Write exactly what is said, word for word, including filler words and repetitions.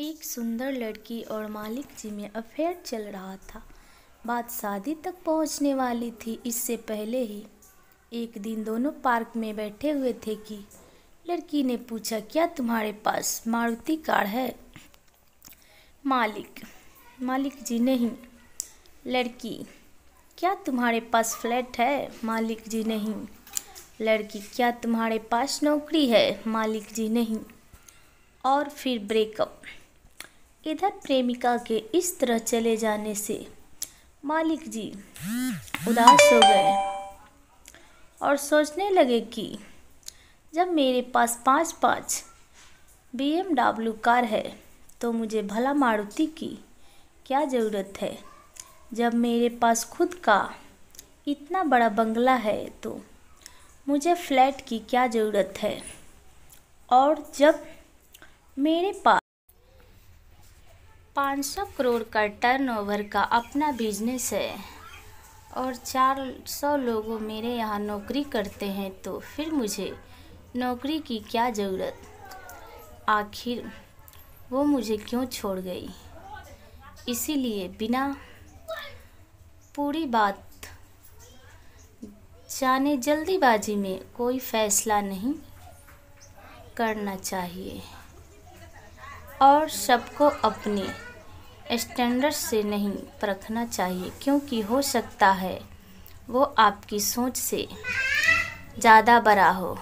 एक सुंदर लड़की और मालिक जी में अफेयर चल रहा था। बात शादी तक पहुंचने वाली थी इससे पहले ही। एक दिन दोनों पार्क में बैठे हुए थे कि लड़की ने पूछा, क्या तुम्हारे पास मारुति कार है मालिक? मालिक जी नहीं। लड़की, क्या तुम्हारे पास फ्लैट है? मालिक जी नहीं। लड़की, क्या तुम्हारे पास नौकरी है? मालिक जी नहीं। और फिर ब्रेकअप। इधर प्रेमिका के इस तरह चले जाने से मालिक जी उदास हो गए और सोचने लगे कि जब मेरे पास पाँच पाँच बीएमडब्ल्यू कार है तो मुझे भला मारुति की क्या ज़रूरत है। जब मेरे पास खुद का इतना बड़ा बंगला है तो मुझे फ्लैट की क्या ज़रूरत है। और जब मेरे पास पाँच सौ करोड़ का टर्नओवर का अपना बिजनेस है और चार सौ लोगों मेरे यहाँ नौकरी करते हैं तो फिर मुझे नौकरी की क्या ज़रूरत। आखिर वो मुझे क्यों छोड़ गई। इसीलिए बिना पूरी बात जाने जल्दीबाजी में कोई फैसला नहीं करना चाहिए और सबको अपने स्टैंडर्ड से नहीं परखना चाहिए, क्योंकि हो सकता है वो आपकी सोच से ज़्यादा बड़ा हो।